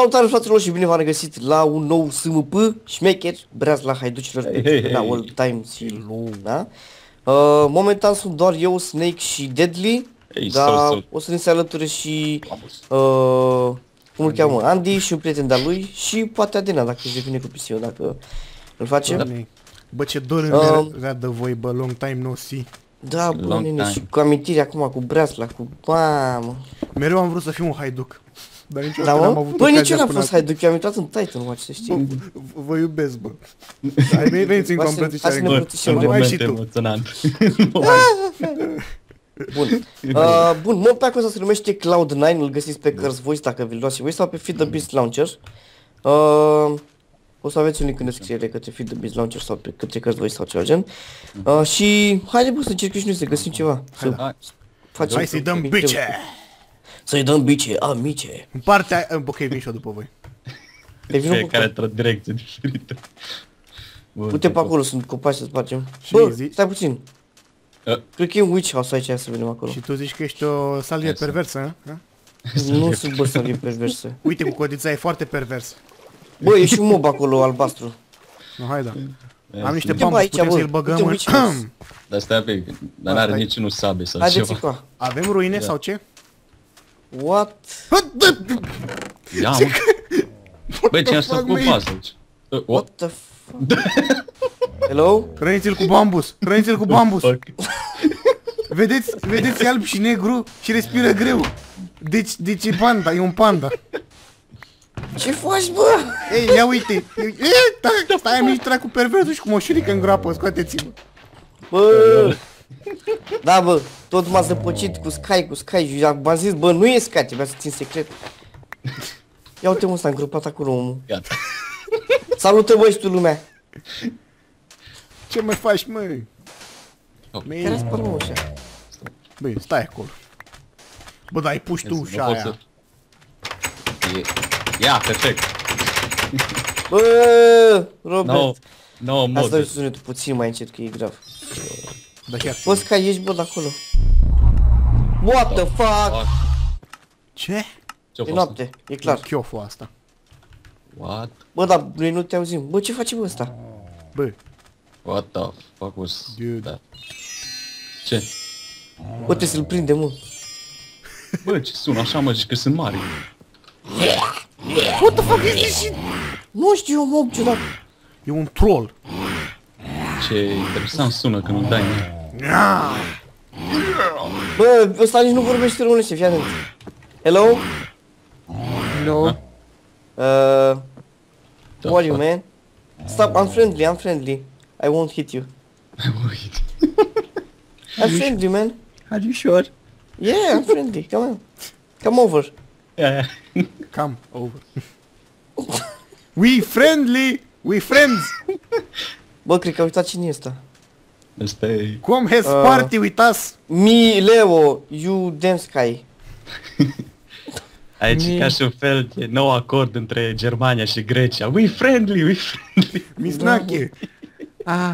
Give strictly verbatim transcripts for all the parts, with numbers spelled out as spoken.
Salutare fraților și bine v-am regăsit la un nou S M P Shmecher, Breasla Haiducilor, la All Time și Luna. Uh, momentan sunt doar eu, Snake și Deadly, hey, dar so, so. o să ne se alăture și, uh, cum îl cheamă, Andy și un prieten de-a lui și poate Adina, dacă își devine cu P C-ul, dacă îl face. Da. Bă, ce dor îmi era de voi, bă, long time no see. Da, bă, nene, și cu amintiri acum, cu Breasla, cu mamă. Mereu am vrut să fiu un haiduc. Dar niciodată n-am avut ocazia. Bă, nici eu n-am fost haiduc, eu am intrat în Titan, mă, ce știi? Vă iubesc, bă. Hai, veniți încă îmbrățișare. Bă, mai și tu. Bun, bun, mod pe acolo se numește Cloud nine, îl găsiți pe Cars Voice dacă vi-l luați voi sau pe Feed the Beast Launcher. O să aveți un link în descriere către Feed the Beast Launcher sau către Cars Voice sau ceva gen. Și haide, bă, să încercăm și noi să găsim ceva. Hai să-i dăm bice! Să-i dăm bice, amice. În partea... ok, vin și-o după voi. Fiecare într-o direcție diferită. Putem pe acolo, sunt copaci să spargem. Bă, stai puțin. Cred că e un witch house aici, să venim acolo. Și tu zici că ești o salie perversă, hă? Nu sunt, bă, salie perversă. Uite, cu codița e foarte pervers. Bă, e și un mob acolo, albastru. Nu, hai da. Am niște bambus, putem să-l băgăm în... Dar stai pe... Dar n-are niciunul sabe sau ceva. Avem ruine sau ce? What? Ia, mă. Băi, ce-am stat cu pasă aici? What the fuck? Hello? Hrăniți-l cu bambus! Hrăniți-l cu bambus! Vedeți? Vedeți, e alb și negru și respiră greu. Deci, deci e panda, e un panda. Ce faci, bă? Ei, ia uite! Stai, am nici treacu perversul și cu moșurică în groapă, scoate-ți-mă. Bă! Da, bă, tot m-a zăpăcit cu Sky, cu Sky și am zis, bă, nu e Sky, trebuia să țin secret. Ia uite, mă, s-a îngropat acolo, omul. Gata. Salută, băi, și tu lumea. Ce mai faci, măi? Care spăr, mă, ușa? Băi, stai acolo. Bă, dar ai puși tu ușa aia. Ia, perfect. Bă, Robert. No, no, asta-i sunetul puțin mai încet, că e grav. Bă, Sky, ești, bă, de acolo. What the fuck? Ce? E noapte, e clar. E chioful asta. What? Bă, dar noi nu te auzim. Bă, ce face, bă, ăsta? Bă. What the fuck was that? Ce? Bă, trebuie să-l prindem, mă. Bă, ce sună așa, mă, zici că sunt mari. What the fuck is this shit? Nu știu, mă, ce dacă... E un troll. Ce interesant sună când îl dai. Bă, ăsta nici nu vorbește românește, fii atent. Hello? No. Uh, who are you, man? Stop, I'm friendly, I'm friendly. I won't hit you. I won't hit you. I'm friendly, man. Are you sure? Yeah, I'm friendly, come on. Come over. Yeah, yeah. Come over. We friendly, we friends. Bă, cred că a uitat cine e ăsta. Ăsta e... Come has party with us? Mi, Leo, you damn Sky. Aici e ca și un fel de nou acord între Germania și Grecia. We friendly, we friendly. Misnache. Ah,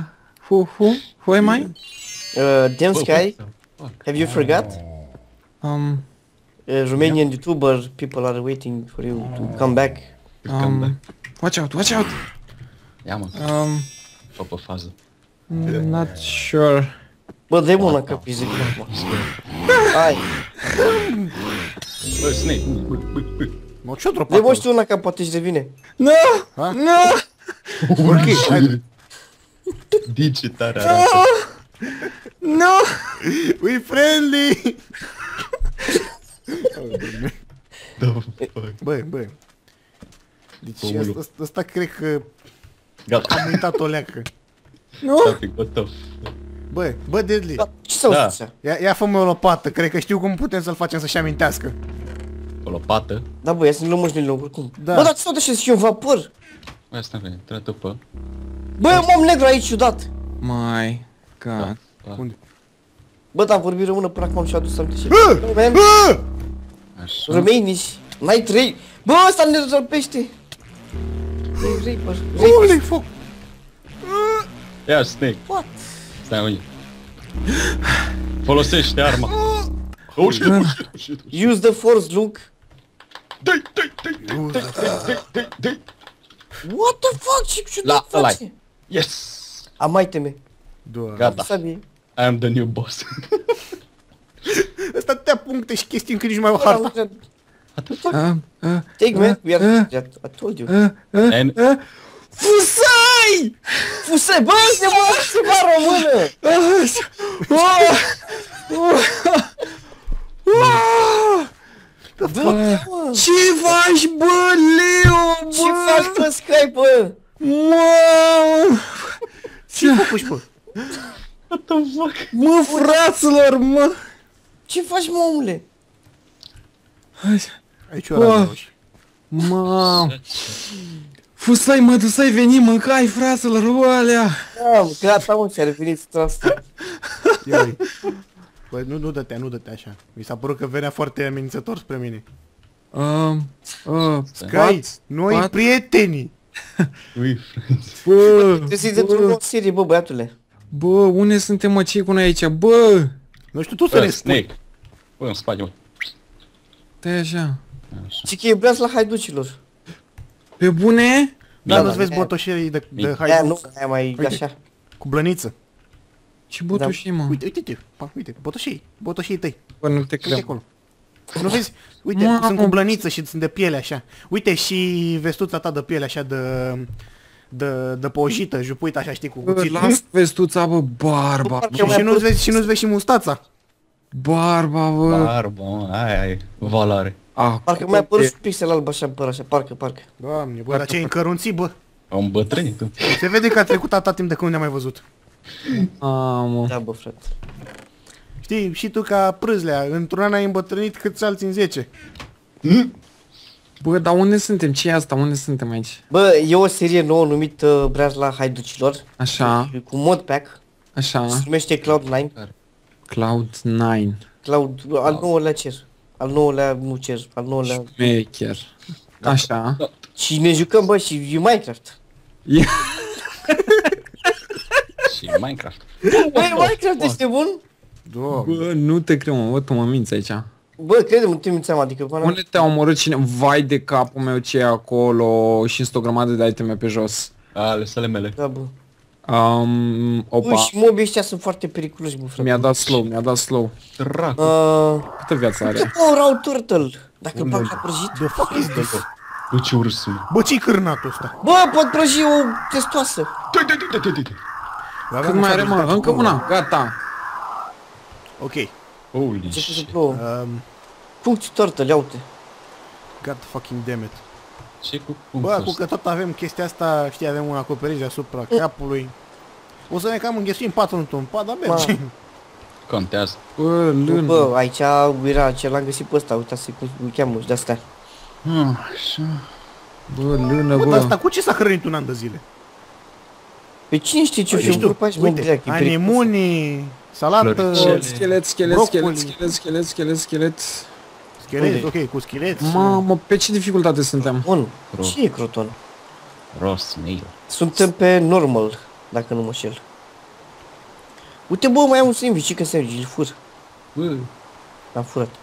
who, who, who am I? Damn Sky, have you forgot? Um... Romanian YouTuber, people are waiting for you to come back. Um... Watch out, watch out! Ia, mă. Um... Pe fază. Not sure. Bă, dă-i mâna că pizic acum. Hai. Bă, Snake. Mă, ce-o dropat? Dă-i mă știu una că poate își devine. Nu! Nu! Ok, hai. Digitarea arată. Nu! We friendly! Băi, băi. Deci ăsta cred că... Gata. Am uitat o leacă. Nu? Bă, bă, Deadly. Ce s-a auzit așa? Ia fă-mi o lopată, cred că știu cum putem să-l facem să-și amintească. O lopată? Da, bă, ia să-mi luăm mâșnile oricum. Bă, dar ce s-a auzit și un vapor? Bă, stai, bă, trebuie tăpă. Bă, eu m-am negru aici ciudat. My God. Unde? Bă, dar am vorbit română până acum și a adus aminte și... Bă! Bă! Românici, n-ai trei. Bă, ăsta ne răzolpește. Reaper, Reaper. Foc! Ia, Snake. What? Stai, uite. Folosește arma. Use the force, Luke. What the fuck? Ce ciudat face? Yes! Am mai teme. Gata. I am the new boss. Asta atâtea puncte și chestii încă nici mai o hartă. Take me, we are I told you. Fusai! Fusai, bă, ne mă ceva română! Ce faci, bă, Leo, bă? Ce faci pe Skype, bă? Mă! Ce faci, bă? What the fuck? Mă, fraților, mă! Ce faci, mă, omule? Aici o rauși. Mă! Fusai, mă, tu să-i veni, mâncai, fraților, oalea! Da, gata, mă, și-a revenit strasă. Băi, nu, nu dă-te, nu dă-te așa. Mi s-a părut că venea foarte amenințător spre mine. Sky, noi prietenii! Ui, frate. Te simți într-un loc serie, bă, băiatule. Bă, unde suntem, mă, cei cu noi aici? Bă! Nu știu tu să ne spui. Bă, îmi spate, mă. Stai așa. Ce că e Breasla Haiducilor. Pe bune? Da, nu-ți vezi botoșerii de haiduci. Aia mai așa. Cu blăniță. Ce botoșii, mă? Uite, uite-te, uite, botoșii, botoșii tăi. Bă, nu te cred. Nu vezi? Uite, sunt cu blăniță și sunt de piele așa. Uite și vestuța ta de piele așa de... De, de pojită, jupuită așa, știi, cu cuțit. Las vestuța, bă, barba. Și nu-ți vezi, și nu-ți vezi și mustața. Barba, bă. Barba, mă, aia e valoare. Parcă mi-a părut pixel alb așa, păr așa, parcă, parcă. Doamne, bă, dar ce-ai încărunțit, bă. Am bătrânit. Se vede că a trecut atâta timp de când ne-am mai văzut. Amă. Da, bă, frate. Știi, și tu ca Prâzlea, într-un an ai îmbătrânit câți alții în zece. Bă, dar unde suntem? Ce e asta? Unde suntem aici? Bă, e o serie nouă numită Breasla Haiducilor. Așa. Cu modpack. Așa. Se numește Cloud nine. Cloud nine. Cloud... al nouălea cer. Al nouălea nu cer. Al nouălea... Shmecher. Așa. Și ne jucăm, bă, și e Minecraft. Și Minecraft. Băi, Minecraft este bun? Bă, nu te cred, mă, tu mă minți aici. Bă, crede-mă, nu te mințeam, adică... Unde te-a omorât cine... Vai de capul meu ce e acolo și sunt o grămadă de iteme pe jos. Ale sale mele. Da, bă. Um, opa. Ui, și mobii ăștia sunt foarte periculoși, bă, frate. Mi-a dat slow, mi-a dat slow. Dracu. Uh... Câtă viață are? Câtă o rau turtle? Dacă îl bag la prăjit? De fuck is this? Bă, ce ursul. Bă, ce-i cârnatul ăsta? Bă, pot prăji o testoasă. Cât mai are, mă? Încă una. Gata. Ok. Holy shit. Puncti tortă, leau-te. God fucking damn it. Ce cu punctul ăsta? Bă, cu că tot avem chestia asta, știi, avem un acoperiș deasupra capului. O să ne cam înghesuim patru într-un pat, dar mergem. Contează. Bă, aici era ce l-am găsit pe ăsta, uita să-i cheamă și de-astea. Așa. Bă, lână, bă. Bă, dar asta cu ce s-a hrănit un an de zile? Pe cine știe ce și un grupaș mă direct? Anemonii. Salată, schelet, schelet, schelet, schelet, schelet, schelet, schelet. Schelet, ok, cu schelet. Mamă, pe ce dificultate suntem? Bun. Ce e croton? Rost, mail. Suntem pe normal, dacă nu mă șel. Uite, bă, mai am un sandwich, că se îl fur. L-am furat.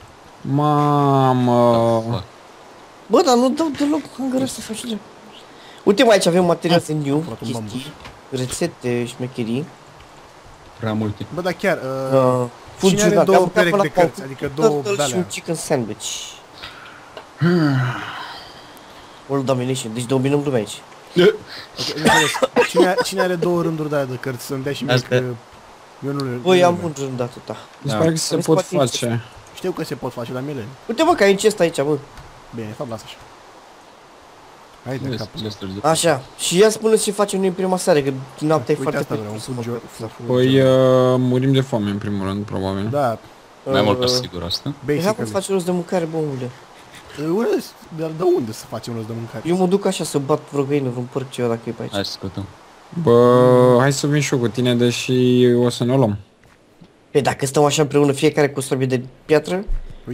Mamă. Bă, dar nu dau deloc, am gărat să faci de... Uite, mai aici avem materiale new, chestii, rețete, șmecherii. Prea multe. Bă, dar chiar, uh, uh, cine are două perechi de cărți, adică două dalea? Și un chicken sandwich. World domination, deci dominăm lumea aici. Cine are două rânduri de alea de cărți, să-mi dea și mie că eu nu le... Băi, am un rând atâta. Îți pare că se pot face. Știu că se pot face, dar mie le... Uite, bă, că aici este aici, bă. Bine, fapt, lasă așa. Hai de capul. Așa, și ea spune ce facem noi în prima seară, că noaptea e foarte pregătă. Păi murim de foame în primul rând, probabil. Da. Mai mult pe sigur asta. Hai cum să facem rost de mâncare, bă, omule. Dar de unde să facem rost de mâncare? Eu mă duc așa să bat vreo găină, vreun porc ceva dacă e pe aici. Hai să scutăm. Bă, hai să vin și eu cu tine, deși o să ne luăm. Păi dacă stăm așa împreună fiecare cu strobie de piatră,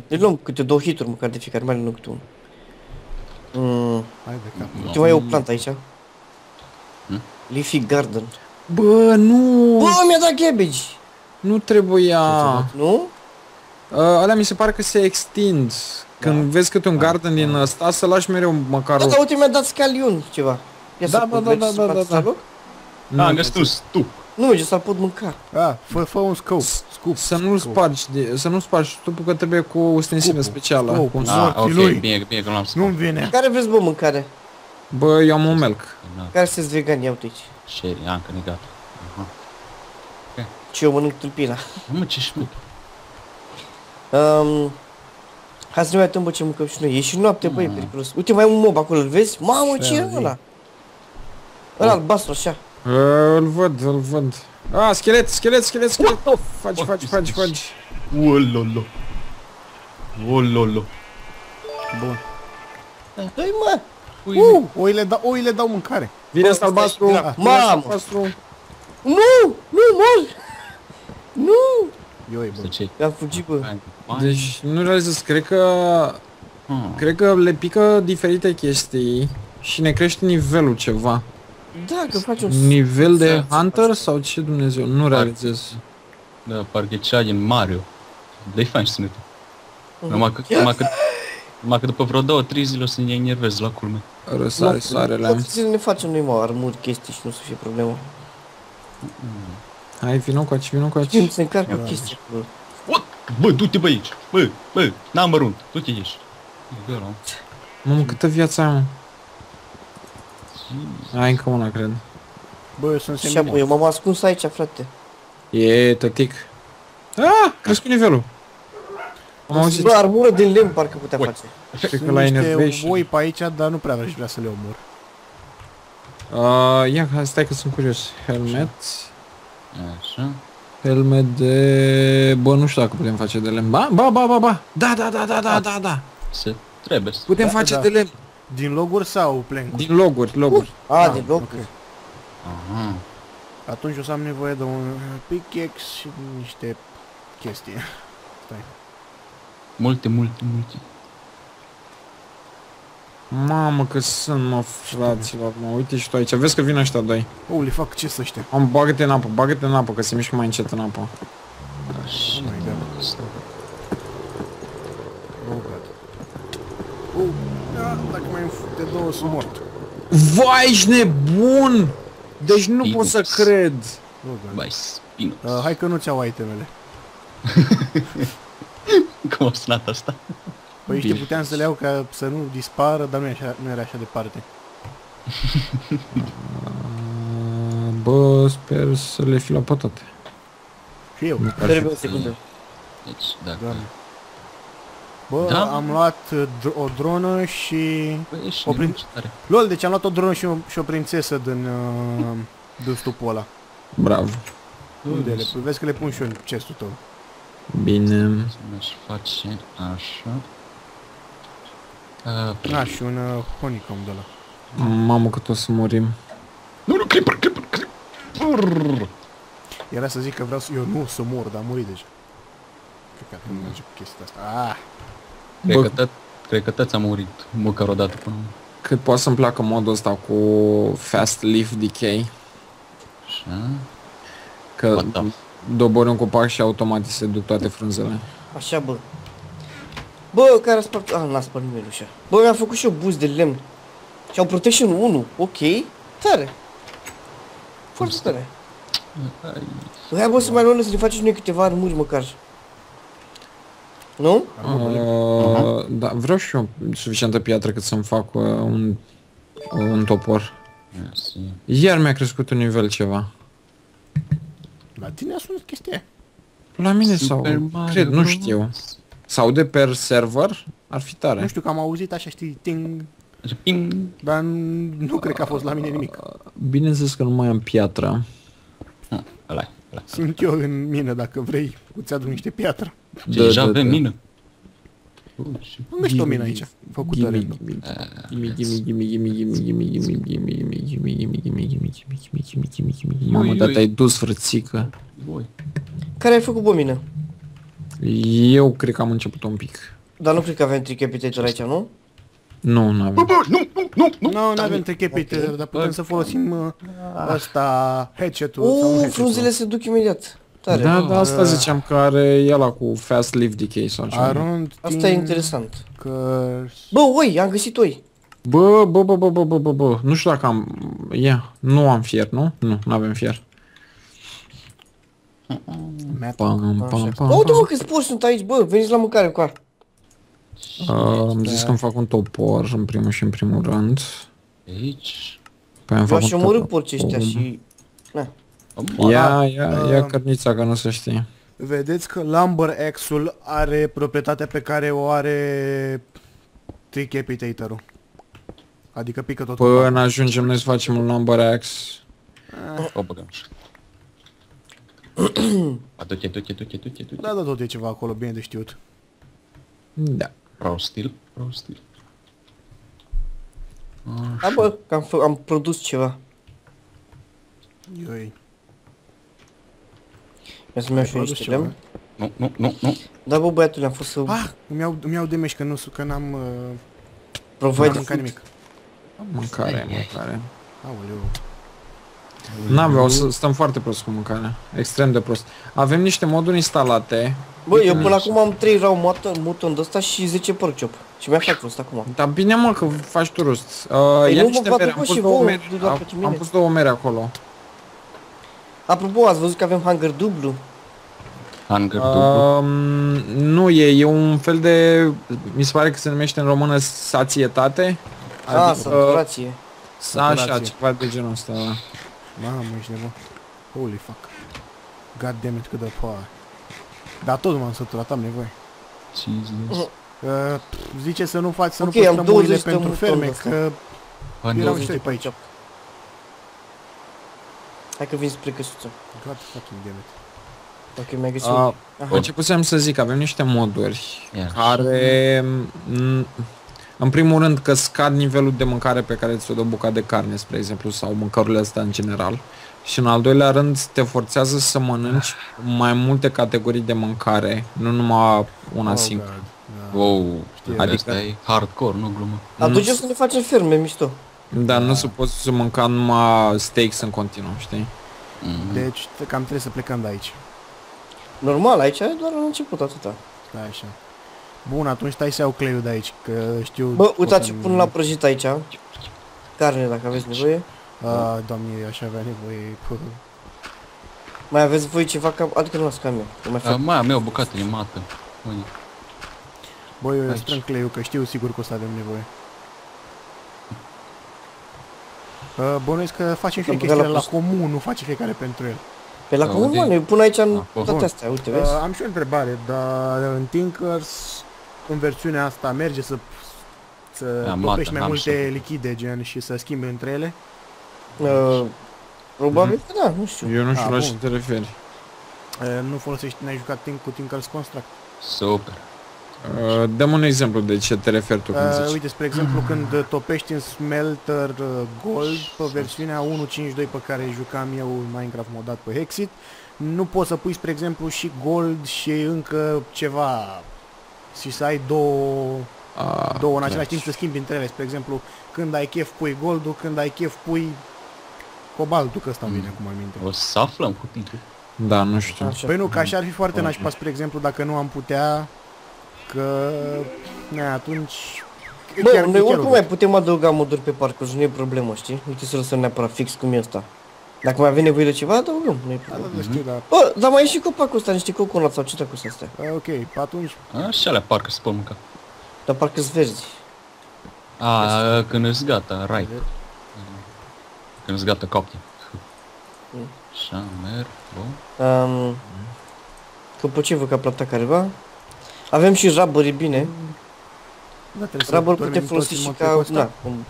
ne luăm câte două hituri măcar de fiecare, mai nu câte unul. Mmm, uite mai e o plantă aici. Leafy garden. Bă, nu! Bă, mi-a dat cabbage! Nu trebuia... Nu? Uh, alea mi se pare că se extind. Când da. Vezi câte un da. Garden din ăsta, să lași mereu măcar o... Da, uite, mi-a dat scaliuni ceva. Ia da, bă, da, da, da, da, da, da. Da, am găsit un stup. Nu, ce s-a pot mânca. A, fă, fă un scoop. Scoop. Să nu spargi, să nu spargi stupul, că trebuie cu ustensile specială. Cu un ok, bine, bine că l-am scoop. Nu-mi vine. Care vreți, bă, mâncare? Bă, eu am un melc. Care sunteți vegani, ia uite aici. Sherry, am că nu-i gata. Ce, eu mănânc tulpina. Mă, ce șmecher. Um, hai să ne mai uităm, bă, ce mâncăm și noi. E și noapte, bă, e periculos. Uite, mai e un mob acolo, îl vezi? Mamă, ce e ăla? Ăla albastru, așa. Îl văd, îl văd. Ah, schelet, schelet, schelet, schelet. Faci, faci, faci, faci. Ololo. Ololo. Bun. Dă-i, mă! Oile dau, oile dau mâncare. Vine ăsta albastru. Mamă! Nu! Nu, mă! Nu! Ioi, bă. I-am fugit, bă. Deci, nu realizez, cred că... Cred că le pică diferite chestii și ne crește nivelul ceva. Da, că faci un... Nivel de Hunter sau ce Dumnezeu? Nu realizez. Da, parcă e cea din Mario. Dă-i fain și sunetul. Numai că... Numai că după vreo două trei zile o să ne enervezi la culme. Răsare soarele. Poate să ne facem noi, mă, armuri, chestii și nu o să fie problemă. Hai, vină cu aici, vină cu aici. Știm, se încarcă chestii. Bă, du-te, bă, aici. Bă, bă, n-am mărunt. Du-te aici. Mamă, câtă viața aia, mă. Ai încă una, cred. Bă, eu sunt semnit. Eu m-am ascuns aici, frate. E tătic. Aaa, cresc nivelul. Bă, armură din lemn parcă putea face. Cred că la enervești. Sunt niște boi pe aici, dar nu prea aș vrea să le omor. Ia, stai că sunt curios. Helmet. Așa. Helmet de... Bă, nu știu dacă putem face de lemn. Ba, ba, ba, ba, ba. Da, da, da, da, da, da, da. Se trebuie să... Putem face de lemn. Din loguri sau plencuri? Din loguri, loguri. Uh, a, ah, din loguri. Okay. Aha. Atunci o să am nevoie de un pickaxe și niște chestii. Stai. Multe, multe, multe. Mamă că sunt, mă, fraților, mă, uite și tu aici. Vezi că vin ăștia doi. Oh, le fac ce să ăștia? Am, bagă-te în apă, bagă-te în apă, că se mișcă mai încet în apă. Așa. Oh, God. Oh. Dacă mai de două sunt mort. Vai, ești nebun! Deci nu pot să cred. Vai, spinos. Hai că nu-ți iau itemele. Cum a sunat asta? Păi știi, puteam să le iau ca să nu dispară, dar nu era așa departe. Bă, sper să le fi la pătate. Și eu. Trebuie o secundă. Deci, dacă... Bă, da? Am luat dr o dronă și... Băi, o prin... Lol, deci am luat o dronă și o, și o prințesă din... Uh, din stupul ăla. Bravo. Unde le pui? Vezi că le pun și eu în chestul tău. Bine. Aș face așa. Uh, da, și un uh, honeycomb de ăla. Mamă, cât o să murim. Nu, nu, creeper, creeper, creeper! Era să zic că vreau să... Eu nu o să mor, dar am murit deja. Cred că nu merge cu chestia asta. Cred că tăți a murit măcar o dată până... Cât poate să-mi placă modul ăsta cu Fast Leaf Decay. Așa... Că dobori un copac și automat se duc toate frunzele. Așa, bă. Bă, care a spart... Ah, n-a spart nimeni ușa. Bă, mi-am făcut și eu buz de lemn. Și au Protection unu, ok? Tare. Foarte tare. Hai, bă, să mai luăm să ne facem noi câteva armuri măcar. Nu? Uh, da, vreau și eu suficientă piatră cât să-mi fac uh, un, un topor. Iar mi-a crescut un nivel ceva. La tine a sunat chestia? La mine sau... Cred, nu știu. Sau de per server? Ar fi tare. Nu știu, că am auzit așa, știi, ting, ping, dar nu cred că a fost la mine nimic. Bineînțeles că nu mai am piatră. Ăla-i. Sunt eu în mină, dacă vrei, îți aduc niște piatră. Deja avem mină. Am găsit o mină aici, făcută rândul. Gimi, gimi, gimi, gimi, gimi, gimi, gimi, gimi, gimi, gimi, gimi, gimi, gimi, gimi, gimi, gimi, gimi. Mamă, dar te-ai dus, frățică. Care ai făcut, bă, mină? Eu cred că am început un pic. Dar nu cred că avem tricapitator aici, nu? Nu, nu avem. Bă, bă, nu, nu, nu, nu! Nu, nu avem tricapitator, dar putem să folosim asta, Hexit-ul sau un Hexit. Frunzele se duc imediat. tare. Da, da, asta ziceam că are ela cu fast leaf decay sau ceva. Asta e interesant. Bă, oi, am găsit oi. Bă, bă, bă, bă, bă, bă, bă, nu știu dacă am... Ia, nu am fier, nu? Nu, nu avem fier. Uite-mă câți porci sunt aici, bă, veniți la mâncare cu ar. Am zis că îmi fac un topor, în primul și în primul rând. Aici? V-aș omorâ porci ăștia și... Ia, ia, ia cărnița, că nu se știe. Vedeți că Lumber Axe-ul are proprietatea pe care o are Tricapitator-ul. Adică pică tot. Până ajungem noi să facem un Lumber Axe. O băgăm. Aduce, aduce, aduce, aduce, aduce. Da, da, tot e ceva acolo, bine de știut. Da. Prostil, prostil. Da, bă, că am, am produs ceva. Ioi. Vreau să-mi iau și niște lemn? Nu, nu, nu, nu. Da, bă, băiatul, am fost să... Ah, îmi iau, iau de mești, că nu, că n-am... Uh... Provide food. Nimic. Mâncare, mâncare. Aoleu. N-aveau, stăm foarte prost cu mâncarea. Extrem de prost. Avem niște moduri instalate. Bă, eu până acum am trei raw mutton de ăsta și zece pork chop. Și mi-a făcut rost acum. Dar bine, mă, că faci tu rost. Ia niște mere, am pus două mere acolo. Apropo, ați văzut că avem hangar dublu? Hangar dublu? Nu e, e un fel de... Mi se pare că se numește în română sațietate. A, saturație. Așa, ceva de genul ăsta. Mamă, ești nebun. Holy fuck. God damn it, cât de poa. Dar tot m-am săturat, am nevoie. Jesus. Uh, zice să nu faci, să okay, nu faci lămurile pentru ferme, că... Erau ștoi pe aici. Hai că vin spre căsuță. God fucking damn it. Ok, mi-ai găsit. Uh, începusem să zic, avem niște moduri yeah. care... În primul rând că scad nivelul de mâncare pe care ți-o dă bucata de carne, spre exemplu, sau mâncărurile astea în general. Și în al doilea rând te forțează să mănânci mai multe categorii de mâncare, nu numai una singură. Wow, adică e hardcore, nu glumă. Atunci să ne facem ferme, mișto. Dar nu se poate să mânca numai steaks în continuu, știi? Deci cam trebuie să plecăm de aici. Normal, aici e doar în început, atâta. Da, așa. Bun, atunci stai să iau cleiul de aici, că știu... Bă, uitați ce pun la prăjit aici, carne dacă aveți nevoie. A, doamne, aș avea nevoie... Mai aveți voi ceva ca... Adică nu las ca mea. Mai am eu bucată, e mată. Bă, eu strâng cleiul, că știu sigur că o să avem nevoie. Bănuiesc că facem fie chestiile la comun, nu face fiecare pentru el. Pe la comun, mă, noi până aici în toate astea, uite, vezi? Am și o întrebare, dar în Tinkers, în versiunea asta, merge să topești mai multe lichide, gen, și să schimbi între ele? Probabil că da, nu știu. Eu nu știu la ce te referi. Nu folosești, n-ai jucat cu Tinker's Construct? Super. Dăm un exemplu de ce te referi tu când zici. Uite, spre exemplu, când topești în Smelter Gold, pe versiunea unu punct cincizeci și doi pe care jucam eu în Minecraft modat pe Hexit, nu poți să pui, spre exemplu, și Gold și încă ceva și să ai două, două în același timp să schimbi între ele. Spre exemplu, când ai chef pui Gold-ul, când ai chef pui Cobaltul, că ăsta îmi vine acum în minte. O să aflăm cu tine. Da, nu știu. Păi nu, că așa ar fi foarte nașpa, spre exemplu, dacă nu am putea... Că... Na, atunci... Bă, noi oricum mai putem adăuga moduri pe parcurs, nu e problemă, știi? Nu trebuie să lăsăm neapărat fix cum e ăsta. Dacă mai avem nevoie de ceva, adăugăm, nu e problemă. Da, da, știu, da. Bă, dar mai e și copacul ăsta, niște coconut sau ce dracu sunt astea. Ok, atunci... Așa alea parcă se pot mânca. Dar parcă sunt verzi. A, când ești gata, right. Când ești gata, copte. Așa, merg, bun. Că pe ce vă că a plata careva? Avem și rubber, bine. Da, rubber putem folosi și ca... Da, cum...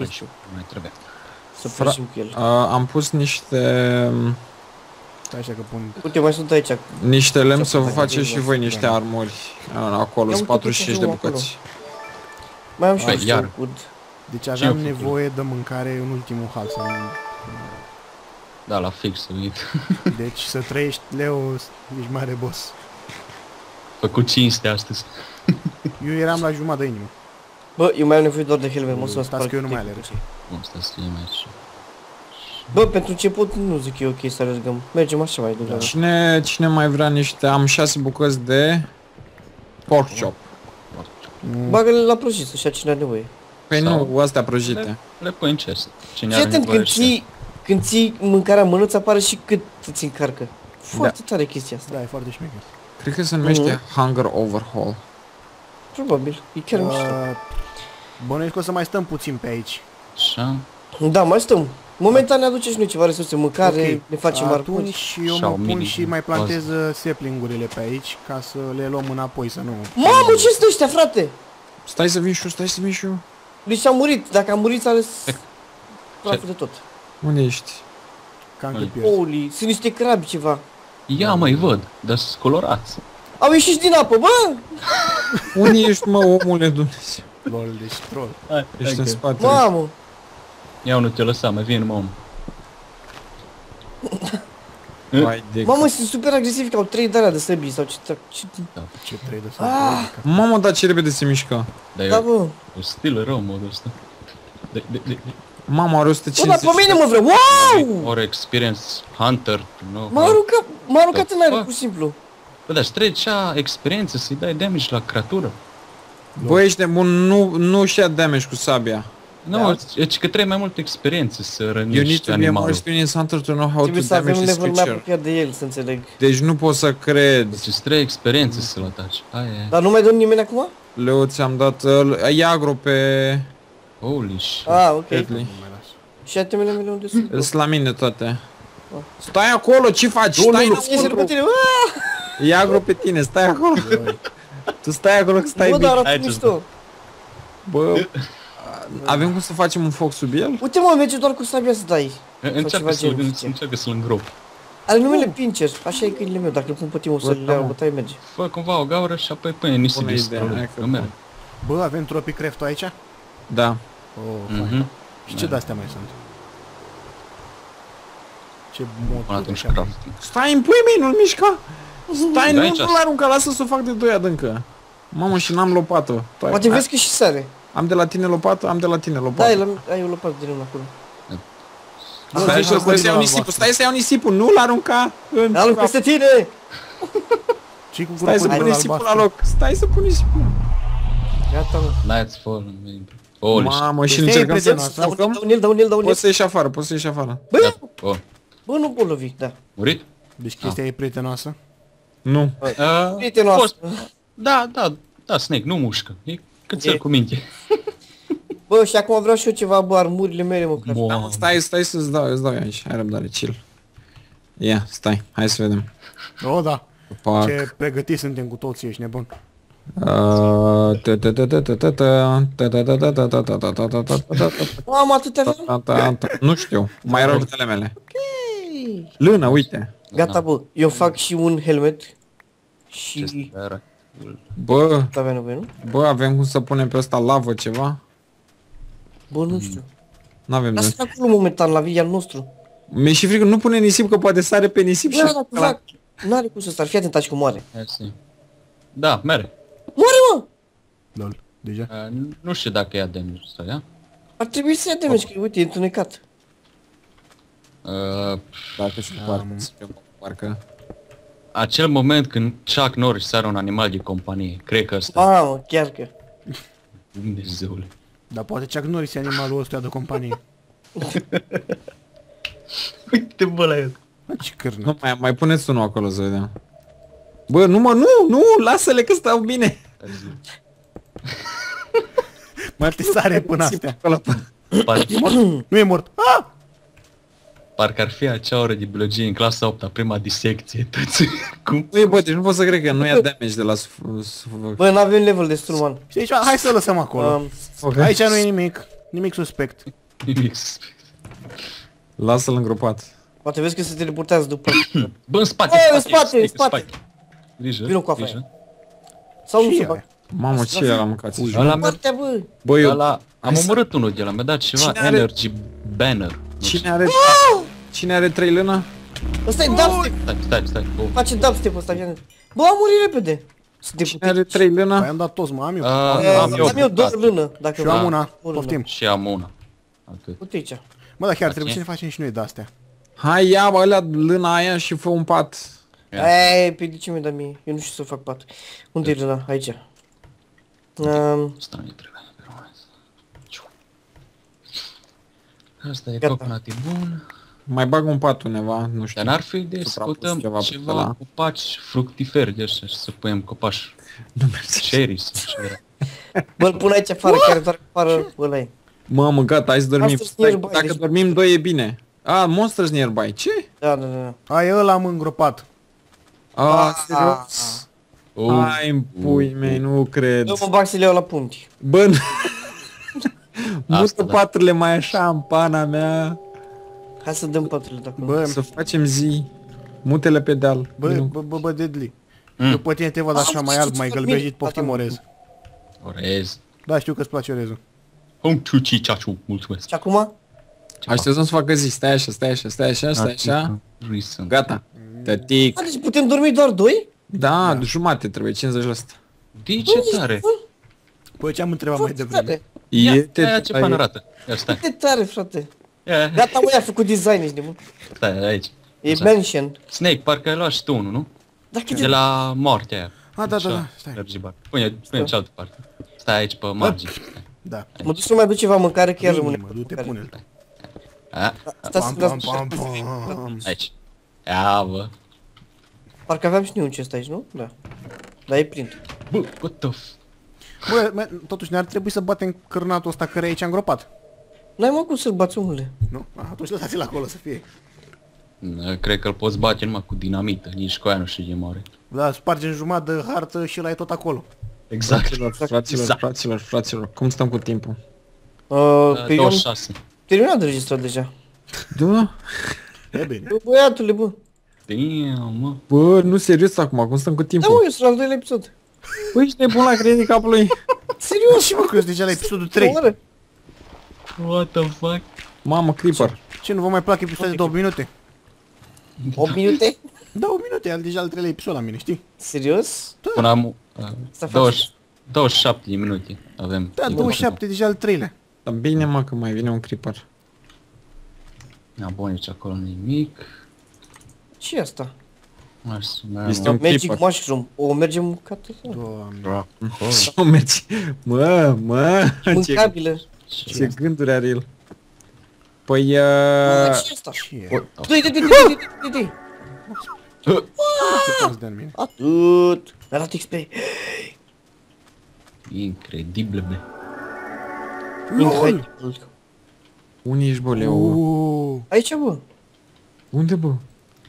Aici, mai trebuie. Să facem cu el. A, am pus niște... Așa că pun... Uite, mai sunt aici. Niște lemn să vă faceți și voi niște armuri. Acolo, sunt patruzeci și cinci de bucăți. Mai am și niște ud. Deci aveam nevoie de mâncare în ultimul hal. Da, la fix, uite. Deci să trăiești, Leo, ești mare boss. Făcut cinste astăzi. Eu eram la jumătate de inimă. Bă, eu mai am nevoie doar de helme, mă să mă spart. Stați că eu nu mai alerg. Bun, stați că eu mai aici. Bă, pentru început nu zic eu ok să răzgăm. Mergem așa mai degrabă. Cine, cine mai vrea niște... Am șase bucăți de... pork chop. Mm. Bagă-le la prăjită, așa cine are nevoie. Păi sau nu, astea prăjite. Le, le pui în chest. Cine are nevoie când ții, când ții mâncarea în mânuță, apare și cât îți încarcă. Foarte da. Tare chestia asta. Da, e foarte șmecher. Cred că se numește mm. Hunger Overhaul. Probabil, e chiar mișto. Bănuiesc că o să mai stăm puțin pe aici. Așa. Da, mai stăm. Momentan ne aduce și noi ceva resurse, mâncare, okay. Ne facem arcuri. Și eu mă pun și mai plantez saplingurile pe aici, ca să le luăm înapoi, să nu... Mamă, ce sunt ăștia, frate? Stai să vin și eu, stai să vin și eu. Deci a murit, dacă a murit s-a ales... Praful de tot. Unde ești? Holy, sunt niște crabi ceva. Ia mai văd, dar sunt colorați. Au ieșit din apă, bă! Unde ești, mă, omule Dumnezeu? Lol, deci troll. Ești în spate. Mamă! Ia nu te lăsa, mai vine, mamă. Mamă, sunt super agresivi, că au trei de alea de săbii sau ce... Da, ce trei de săbii? Mamă, dar ce repede se mișcă. Da, bă. O stilă rău, modul ăsta. Mamă, are o sută cincizeci... Bă, dar pe mine mă vreau, wow! Or experience hunter, nu... M-a aruncat în aer, pur și simplu. Bă, dar-și trecea experiență să-i dai damage la creatură. Bă, ești nebun, nu-și ia damage cu sabia. Nu, deci că trebuie mai multă experiență să rănești animalul. Trebuie să avem level mai apropiat de el, să înțeleg. Deci nu pot să cred. Deci îți trebuie experiență să-l ataci. Dar nu mai dăm nimeni acum? Leu, ți-am dat... E agro pe... Holy shit. Ah, ok. Și atemele mele unde sunt? Îs la mine toate. Stai acolo, ce faci? Stai înăuntru! E agro pe tine, stai acolo. Tu stai acolo că stai bine. Bă, dar arată mișto. Bă... Avem cum să facem un foc sub el? Uite mă, merge doar cu sabia să dai. Încearcă să-l îngrop. Are numele Pincher, așa e câinile meu, dacă îl pun pe timp o să-l iau bătaie merge. Fă cumva o gaură și apoi pâine nisip este. Bă, avem tropicraft-ul aici? Da. Și ce de-astea mai sunt? Ce motul așa. Stai în pui mei, nu-l mișca! Stai, nu l-l arunca, lasă să o fac de doi adâncă. Mamă, și n-am lopată. Poate vezi că și sare. Am de la tine lopată, am de la tine lopată. Da, ai o lopată din unul acolo. Stai să iau nisipul, stai să iau nisipul, nu-l arunca în... L-arunc peste tine! Stai să pun nisipul la loc, stai să pun nisipul. Gata, mă. Lights fallen, man. Mamă, și încercăm să ne ascultăm. Poți să ieși afară, poți să ieși afară. Bă, nu pot lovi, da. Murit? Deci chestia e prietenoasă? Nu. Prietenoasă. Da, da, da, Snake, nu mușcă. Câțel cu minte. Bă, și acum vreau și eu ceva, bă, armurile mele, mă, cred. Wow. Stai, stai să-ți dau, îți dau eu aici. Ai răbdare, chill. Ia, stai, hai să vedem. O, da. Pac. Ce pregătiți suntem cu toții, ești nebun. Am atâtea avem? Nu știu, mai erau câtele mele. Lână, uite. Gata, bă, eu fac și un helmet. Și... Bă, bă, avem cum să punem pe ăsta lavă ceva? Bă, nu știu. N-avem de... Lasă-l acolo momentan, la vii al nostru. Mi-e și frică, nu pune nisip, că poate sare pe nisip și... Bă, n-are cum să sare, fii atent, taci că moare. Da, mere. Moare, mă! Lol, deja? Nu știu dacă ia damage sau ia. Ar trebui să ia damage, că uite, e întunecat. Dacă știu parcă... Acel moment când Chuck Norris sare un animal din companie, cred că ăsta... Mamă, chiar că... Dumnezeule... Dar poate Chuck Norris e animalul ăsta de companie. Uite bă la el. Ce cârnă. Mai puneți unul acolo să vedem. Bă, nu mă, nu, nu, lasă-le că stau bine. Mă, te sare până astea. Nu e mort. Ah! Parcă ar fi acea oră de biologie în clasa a opta, prima disecție, toți cum... Băi, bă, deci nu pot să cred că nu ia damage de la sufoc. Bă, n-avem level destul, man. Știi ceva? Hai să-l lăsăm acolo. Aici nu e nimic. Nimic suspect. Nimic suspect. Lasă-l îngropat. Poate vezi că se teleportează după... Bă, în spate, în spate, în spate! Grijă, grijă. Sau nu se bag. Mamă, ce era mâncat? Bă, eu... Am omorât unul de la, mi-a dat ceva energy banner. Cine are... Cine are trei lână? Ăsta e dubstep! Stai, stai, stai! Face dubstep-ul ăsta, fiind... Bă, am murit repede! Cine are trei lână? Păi am dat toți, mă, am eu! Am eu două lână, dacă vreau! Și eu am una, poftim! Și am una! Uite aici! Mă, dar chiar trebuie să ne facem și noi de-astea. Hai, ia, mă, ăla lâna aia și fă un pat. Ei, pe de ce mi-o da mie? Eu nu știu să fac pat. Unde-i lâna? Aici. Stai, trebuie. Asta e coconatul bun. Mai bag un pat undeva, nu știu. Dar n-ar fi de să căutăm ceva, ceva la... copaci fructiferi de ăștia și să punem copaci. Nu merge. Cherry sau ceva. Bă-l pun aici afară, care doar afară ăla e. Mamă, gata, hai să dormim. Stai, dacă deci... dormim doi e bine. A, Monsters Nearby, ce? Da, da, da. Ai ăla am îngropat. A, serios? Hai în pui mei, nu cred. Eu mă bag să le iau la punct. Bă, mută paturile mai așa în pana mea. Hai să dăm paturile de acolo. Să facem zi. Mutele pe deal. Bă, bă, bă, bă, Deadly. După tine te văd așa mai alb, mai gălbejit, poftim orez. Orez. Da, știu că-ți place orezul. Om ciuci, ciaciu, mulțumesc. Și acum? Așteptăm să facă zi, stai așa, stai așa, stai așa, stai așa. Gata. Tătic. Deci putem dormi doar doi? Da, jumate trebuie, cincizeci la sută. De ce tare? Păi ce am întrebat mai devreme? Ia, aia ce pan arată. E tare, frate. Gata, mă, i-a făcut design, ești nebun. Stai, aici. E mansion. Snake, parcă ai luat și tu unul, nu? De la moartea aia. A, da, da, da, stai. Pune cealaltă parte. Stai aici, pe margini. Da. Mă duc să mai duc ceva mâncare, chiar rămâne. Mă duc, te pune-l. Stai să las. Aici. Ia, bă. Parcă aveam și un chest aici, nu? Da. Dar e plin. Bă, what the f... Bă, totuși ne-ar trebui să batem cârnatul ăsta care e aici îngropat. N-ai mă cum să-l bați, omule. Nu? Atunci lăsați-l acolo să fie. Cred că-l poți bate numai cu dinamită, nici cu aia nu știu ce mare. Da, spargem jumătate de hartă și ăla e tot acolo. Exact. Fraților, fraților, fraților, fraților, cum stăm cu timpul? douăzeci și șase. Terminat de registrat deja. Da? E bine. Bă, băiatule, bă. Damn, bă, nu serios acum, cum stăm cu timpul? Da, mă, eu sunt al doilea episod. Păi ești nebun la credit capului. Serios? Și mă, că ești deja la episodul trei. What the fuck? Mamă, Creeper. Ce, nu vă mai plac episoade de opt minute? opt minute? Da, opt minute, am deja al treilea episod la mine, știi? Serios? Până am douăzeci și șapte de minute avem. Da, douăzeci și șapte, deja al treilea. Dar bine, mă, că mai vine un Creeper. N-am bun nici acolo nimic. Ce-i asta? Este un Magic Mushroom, o mergem în cată? Doamne. O merge... Mă, mă... Mâncabilă. Ce gânduri are el. Păi... Ce-i asta? Dă-i, dă-i, dă-i, dă-i, dă-i, dă-i! Atât! Mi-a dat X P! Incredibil, bă! Incredibil! Unii ești, bă, Leo? Aici, bă! Unde, bă?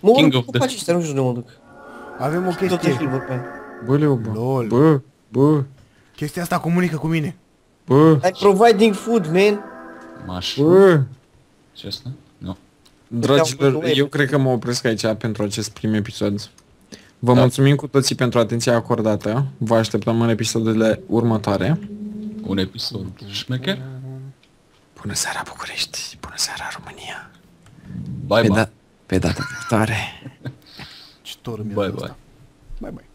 Mă urc cu paci ăștia, nu știu de mă duc. Avem o chestie. Bă, Leo, bă, bă, bă. Chestia asta comunică cu mine. Bă. I'm providing food, man. Bă. Ce asta? Nu. Dragilor, eu cred că mă opresc aici pentru acest prim episod. Vă mulțumim cu toții pentru atenția acordată. Vă așteptăm în episoadele următoare. Un episod șmecher. Bună seara, București. Bună seara, România. Bye, bye. Pe data viitoare. Bye, bye. Bye, bye.